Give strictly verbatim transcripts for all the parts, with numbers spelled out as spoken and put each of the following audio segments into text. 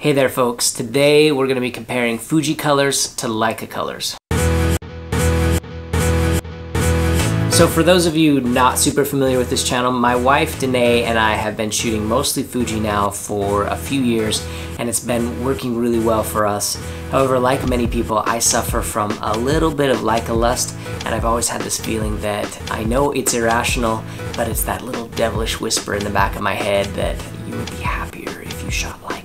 Hey there folks, today we're going to be comparing Fuji colors to Leica colors. So for those of you not super familiar with this channel, my wife Danae and I have been shooting mostly Fuji now for a few years and it's been working really well for us. However, like many people, I suffer from a little bit of Leica lust and I've always had this feeling that I know it's irrational, but it's that little devilish whisper in the back of my head that you would be happier if you shot Leica.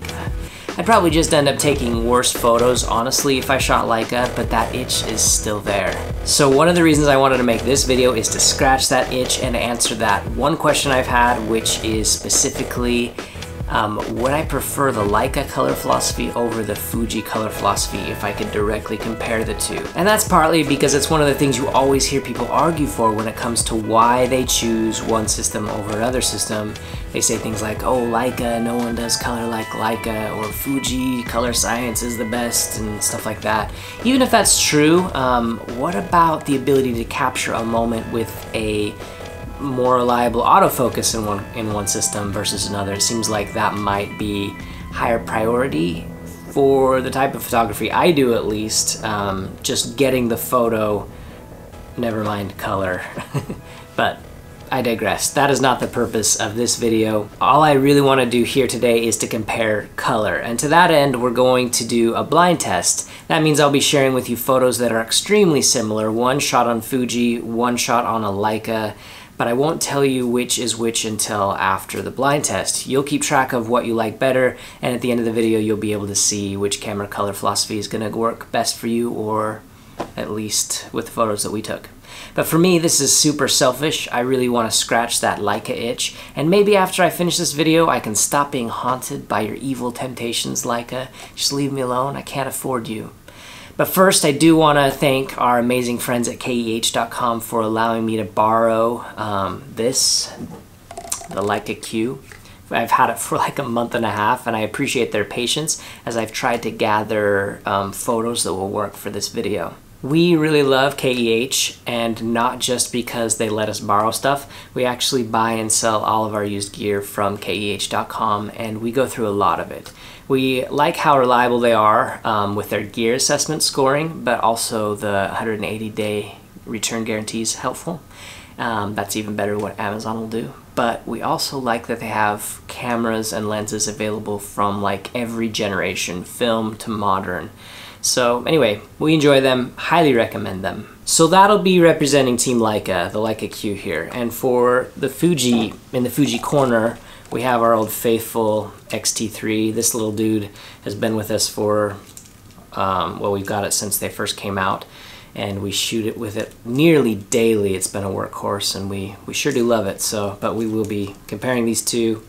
I'd probably just end up taking worse photos, honestly, if I shot Leica, but that itch is still there. So one of the reasons I wanted to make this video is to scratch that itch and answer that one question I've had, which is specifically, um, would I prefer the Leica color philosophy over the Fuji color philosophy if I could directly compare the two? And that's partly because it's one of the things you always hear people argue for when it comes to why they choose one system over another system. They say things like, oh, Leica, no one does color like Leica, or Fuji, color science is the best, and stuff like that. Even if that's true, um, what about the ability to capture a moment with a more reliable autofocus in one, in one system versus another? It seems like that might be higher priority for the type of photography I do, at least, um, just getting the photo, never mind color. But I digress. That is not the purpose of this video. All I really want to do here today is to compare color, and to that end we're going to do a blind test. That means I'll be sharing with you photos that are extremely similar, one shot on Fuji, one shot on a Leica, but I won't tell you which is which until after the blind test. You'll keep track of what you like better, and at the end of the video you'll be able to see which camera color philosophy is going to work best for you, or at least with the photos that we took. But for me, this is super selfish. I really want to scratch that Leica itch, and maybe after I finish this video I can stop being haunted by your evil temptations, Leica. Just leave me alone, I can't afford you. But first, I do want to thank our amazing friends at K E H dot com for allowing me to borrow um, this, the Leica Q. I've had it for like a month and a half, and I appreciate their patience as I've tried to gather um, photos that will work for this video. We really love K E H, and not just because they let us borrow stuff. We actually buy and sell all of our used gear from K E H dot com, and we go through a lot of it. We like how reliable they are um, with their gear assessment scoring, but also the one hundred eighty day return guarantee is helpful. Um, that's even better what Amazon will do. But we also like that they have cameras and lenses available from like every generation, film to modern. So anyway, we enjoy them, highly recommend them. So that'll be representing Team Leica, the Leica Q here. And for the Fuji, in the Fuji corner, we have our old faithful X T three. This little dude has been with us for, um, well, we've got it since they first came out, and we shoot it with it nearly daily. It's been a workhorse, and we, we sure do love it. So, but we will be comparing these two.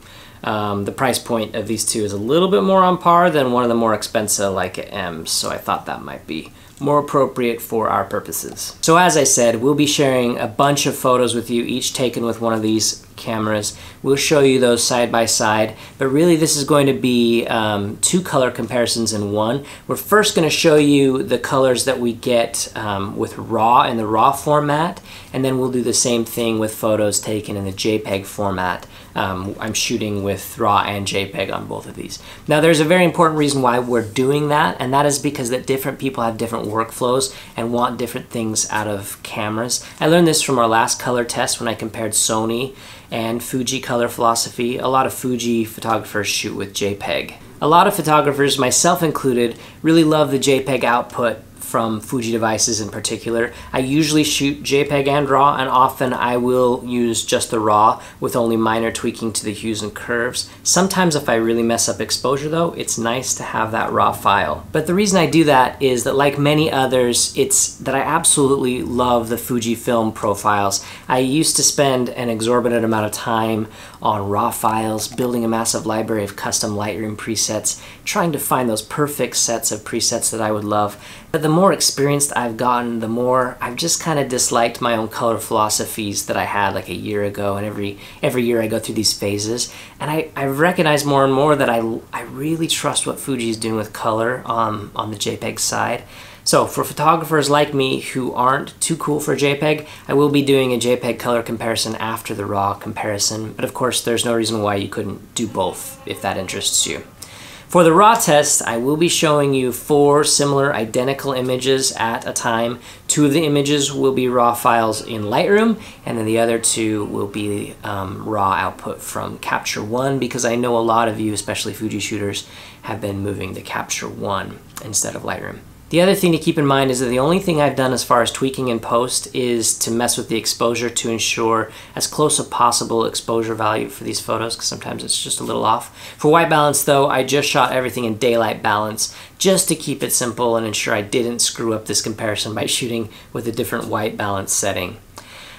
Um, the price point of these two is a little bit more on par than one of the more expensive Leica M's, so I thought that might be more appropriate for our purposes. So as I said, we'll be sharing a bunch of photos with you, each taken with one of these cameras. We'll show you those side by side, but really this is going to be um, two color comparisons in one. We're first going to show you the colors that we get um, with RAW in the RAW format, and then we'll do the same thing with photos taken in the JPEG format. Um, I'm shooting with RAW and JPEG on both of these. Now there's a very important reason why we're doing that, and that is because that different people have different workflows and want different things out of cameras. I learned this from our last color test when I compared Sony and Fuji color philosophy. A lot of Fuji photographers shoot with JPEG. A lot of photographers, myself included, really love the JPEG output from Fuji devices in particular. I usually shoot JPEG and RAW, and often I will use just the RAW with only minor tweaking to the hues and curves. Sometimes if I really mess up exposure though, it's nice to have that RAW file. But the reason I do that is that, like many others, it's that I absolutely love the Fujifilm profiles. I used to spend an exorbitant amount of time on RAW files, building a massive library of custom Lightroom presets, trying to find those perfect sets of presets that I would love. But the more The more experienced I've gotten, the more I've just kind of disliked my own color philosophies that I had like a year ago, and every every year I go through these phases, and I, I've recognized more and more that I, I really trust what Fuji is doing with color um, on the JPEG side. So for photographers like me who aren't too cool for JPEG, I will be doing a JPEG color comparison after the RAW comparison, but of course there's no reason why you couldn't do both if that interests you. For the raw test, I will be showing you four similar identical images at a time. Two of the images will be raw files in Lightroom, and then the other two will be um, raw output from Capture One, because I know a lot of you, especially Fuji shooters, have been moving to Capture One instead of Lightroom. The other thing to keep in mind is that the only thing I've done as far as tweaking in post is to mess with the exposure to ensure as close as possible exposure value for these photos, because sometimes it's just a little off. For white balance though, I just shot everything in daylight balance just to keep it simple and ensure I didn't screw up this comparison by shooting with a different white balance setting.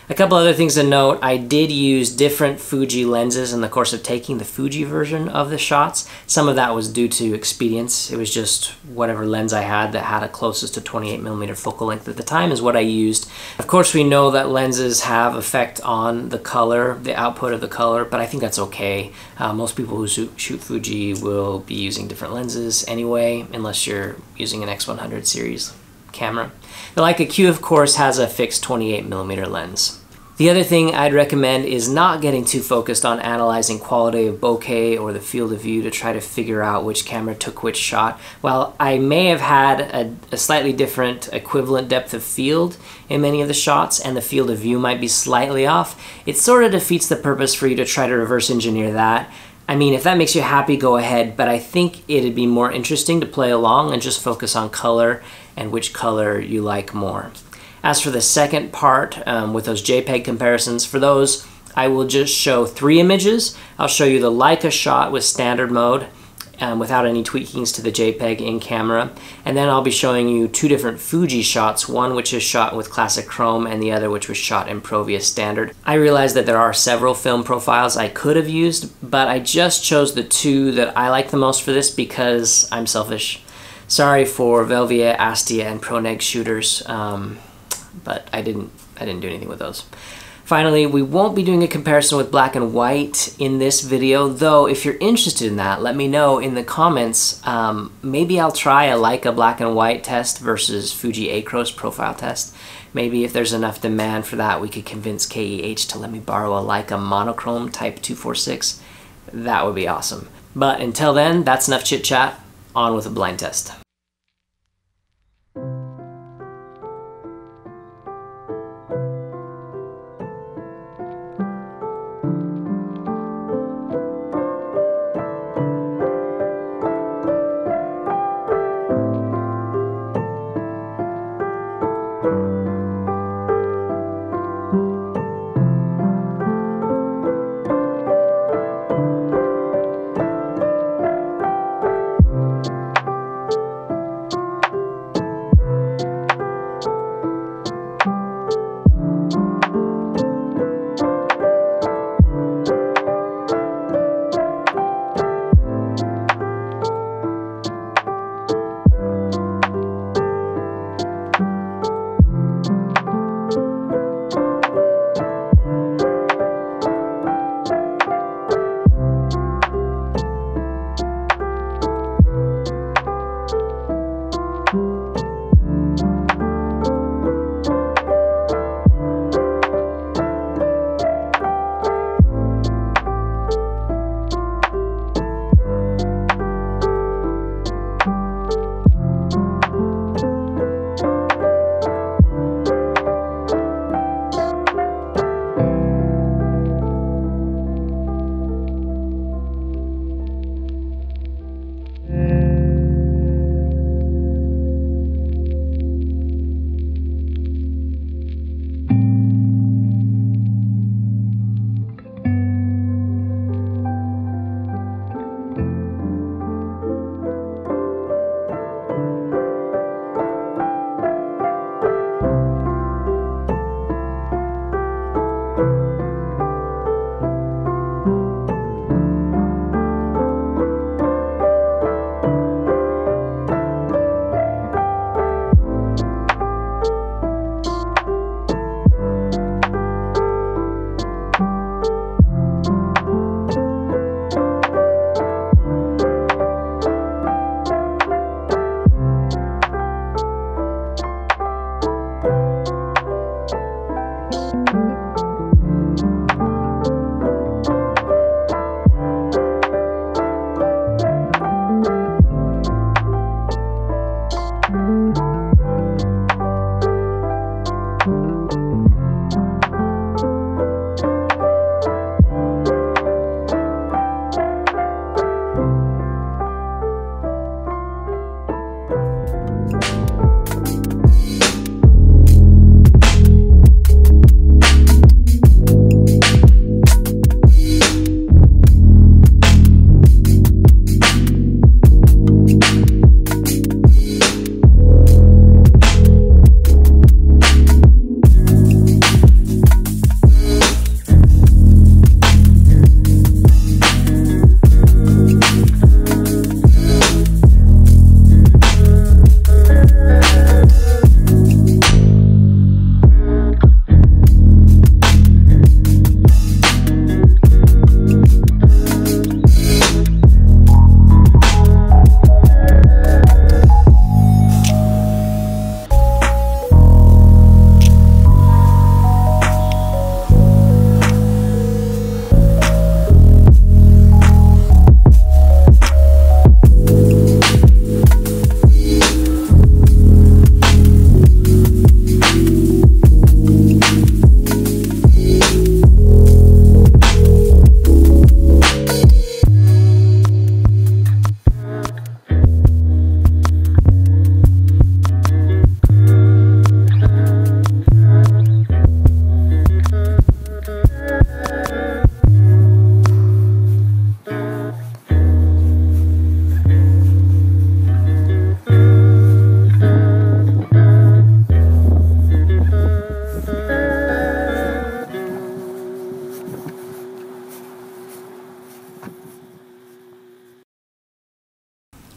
A couple other things to note, I did use different Fuji lenses in the course of taking the Fuji version of the shots. Some of that was due to expedience. It was just whatever lens I had that had a closest to twenty-eight millimeter focal length at the time is what I used. Of course, we know that lenses have effect on the color, the output of the color, but I think that's okay. Uh, most people who shoot Fuji will be using different lenses anyway, unless you're using an X one hundred series camera. The Leica Q, of course, has a fixed twenty-eight millimeter lens. The other thing I'd recommend is not getting too focused on analyzing quality of bokeh or the field of view to try to figure out which camera took which shot. While I may have had a, a slightly different equivalent depth of field in many of the shots and the field of view might be slightly off, it sort of defeats the purpose for you to try to reverse engineer that. I mean, if that makes you happy, go ahead, but I think it'd be more interesting to play along and just focus on color and which color you like more. As for the second part, um, with those JPEG comparisons, for those, I will just show three images. I'll show you the Leica shot with standard mode, um, without any tweakings to the JPEG in camera. And then I'll be showing you two different Fuji shots, one which is shot with Classic Chrome and the other which was shot in Provia standard. I realize that there are several film profiles I could have used, but I just chose the two that I like the most for this because I'm selfish. Sorry for Velvia, Astia, and Proneg shooters, um, but I didn't, I didn't do anything with those. Finally, we won't be doing a comparison with black and white in this video, though if you're interested in that, let me know in the comments. Um, maybe I'll try a Leica black and white test versus Fuji Acros profile test. Maybe if there's enough demand for that, we could convince K E H to let me borrow a Leica monochrome type two forty-six. That would be awesome. But until then, that's enough chit chat. On with a blind test.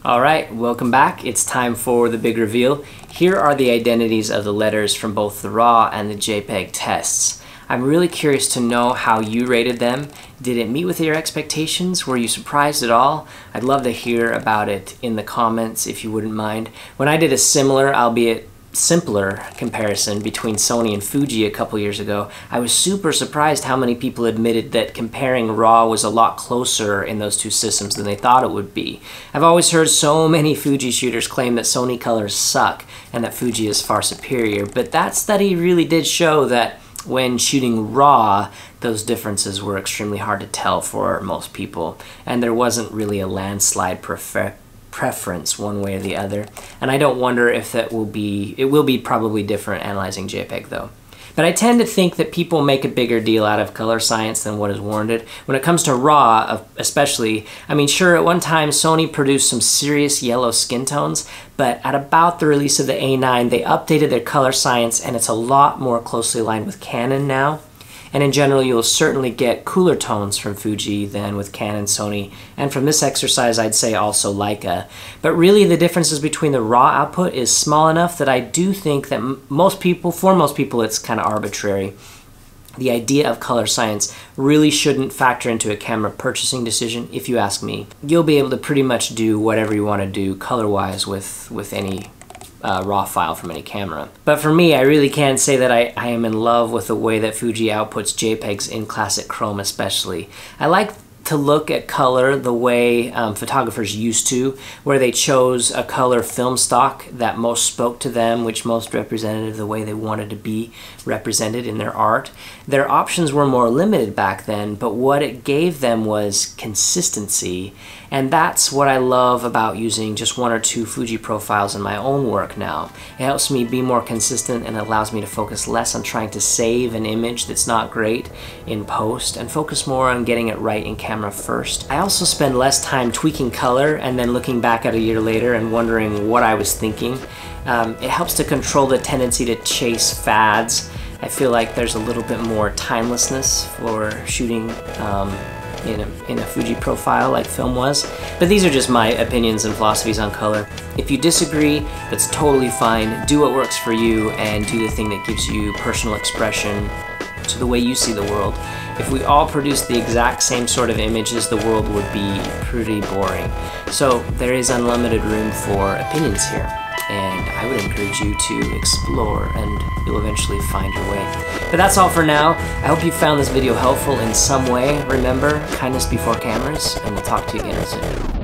All right, welcome back. It's time for the big reveal. Here are the identities of the letters from both the RAW and the JPEG tests. I'm really curious to know how you rated them. Did it meet with your expectations? Were you surprised at all? I'd love to hear about it in the comments if you wouldn't mind. When I did a similar, albeit simpler comparison between Sony and Fuji a couple years ago, I was super surprised how many people admitted that comparing RAW was a lot closer in those two systems than they thought it would be. I've always heard so many Fuji shooters claim that Sony colors suck and that Fuji is far superior, but that study really did show that when shooting RAW, those differences were extremely hard to tell for most people, and there wasn't really a landslide prefer preference one way or the other. And I don't wonder if that will be, it will be probably different analyzing JPEG though. But I tend to think that people make a bigger deal out of color science than what is warranted. When it comes to RAW, especially, I mean, sure, at one time Sony produced some serious yellow skin tones, but at about the release of the A nine, they updated their color science and it's a lot more closely aligned with Canon now. And in general, you'll certainly get cooler tones from Fuji than with Canon, Sony, and from this exercise, I'd say also Leica. But really, the differences between the RAW output is small enough that I do think that most people, for most people, it's kind of arbitrary. The idea of color science really shouldn't factor into a camera purchasing decision, if you ask me. You'll be able to pretty much do whatever you want to do color-wise with, with any Uh, RAW file from any camera. But for me, I really can say that I, I am in love with the way that Fuji outputs JPEGs in Classic Chrome especially. I like to look at color the way um, photographers used to, where they chose a color film stock that most spoke to them, which most represented the way they wanted to be represented in their art. Their options were more limited back then, but what it gave them was consistency, and that's what I love about using just one or two Fuji profiles in my own work now. It helps me be more consistent and allows me to focus less on trying to save an image that's not great in post and focus more on getting it right in camera first. I also spend less time tweaking color and then looking back at a year later and wondering what I was thinking. Um, it helps to control the tendency to chase fads. I feel like there's a little bit more timelessness for shooting um, In a, in a Fuji profile like film was. But these are just my opinions and philosophies on color. If you disagree, that's totally fine. Do what works for you and do the thing that gives you personal expression to the way you see the world. If we all produced the exact same sort of images, the world would be pretty boring. So there is unlimited room for opinions here. And I would encourage you to explore and you'll eventually find your way. But that's all for now. I hope you found this video helpful in some way. Remember, kindness before cameras, and we'll talk to you again soon.